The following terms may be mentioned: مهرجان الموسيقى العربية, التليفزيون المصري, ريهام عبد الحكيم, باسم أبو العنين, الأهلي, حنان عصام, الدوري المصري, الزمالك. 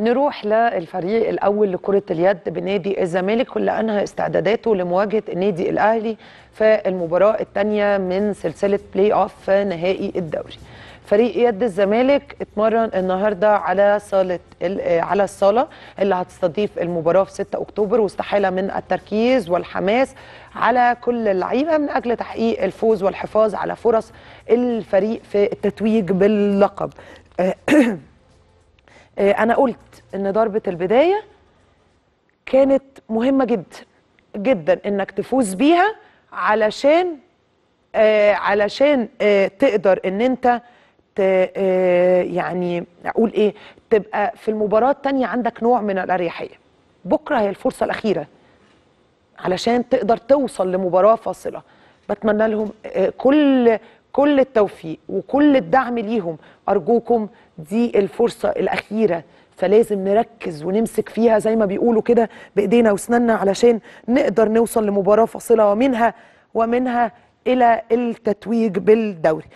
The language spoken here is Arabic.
نروح للفريق الأول لكرة اليد بنادي الزمالك واللي أنهى استعداداته لمواجهة النادي الأهلي في المباراة الثانية من سلسلة بلاي أوف في نهائي الدوري. فريق يد الزمالك اتمرن النهارده على الصاله اللي هتستضيف المباراه في 6 اكتوبر واستحاله من التركيز والحماس على كل اللعيبه من اجل تحقيق الفوز والحفاظ على فرص الفريق في التتويج باللقب. انا قلت ان ضربه البدايه كانت مهمه جدا جدا انك تفوز بيها علشان تقدر ان انت يعني اقول ايه تبقى في المباراه الثانيه عندك نوع من الاريحيه. بكره هي الفرصه الاخيره علشان تقدر توصل لمباراه فاصله. بتمنى لهم كل التوفيق وكل الدعم ليهم. ارجوكم دي الفرصه الاخيره فلازم نركز ونمسك فيها زي ما بيقولوا كده بايدينا واسناننا علشان نقدر نوصل لمباراه فاصله ومنها الى التتويج بالدوري.